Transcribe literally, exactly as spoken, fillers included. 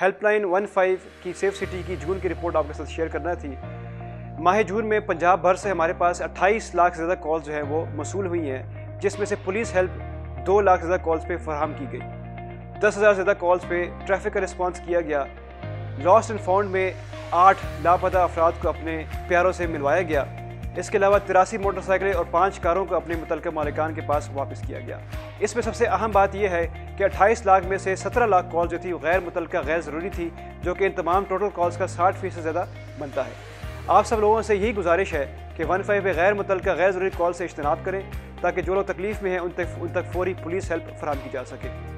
Helpline one five की safe city की June की रिपोर्ट आपके साथ शेयर करना थी। माह जून में पंजाब भर से हमारे पास अट्ठाईस लाख से ज़्यादा कॉल जो है वो मसूल हुई हैं, जिसमें से पुलिस हेल्प दो लाख से ज़्यादा कॉल्स पे फराहम की गई, दस हज़ार से ज़्यादा कॉल्स पे ट्रैफिक का रिस्पांस किया गया। लॉस्ट एंड फाउंड में आठ लापता अफराद को अपने प्यारों से मिलवाया गया। इसके अलावा तिरासी मोटरसाइकिलें और पाँच कारों को अपने मुतलका मालिकान के पास वापस किया गया। इसमें सबसे अहम बात यह है कि अट्ठाईस लाख में से सत्रह लाख कॉल जो थी गैर मुतलका गैर ज़रूरी थी, जो कि इन तमाम टोटल कॉल्स का साठ फीसद ज़्यादा बनता है। आप सब लोगों से यही गुजारिश है कि वन फाइव पे गैर मुतलका गैर ज़रूरी कॉल से इज्तनाब करें, ताकि जो लोग तकलीफ़ में हैं उन तक उन तक फौरी पुलिस हेल्प फराहम की जा सके।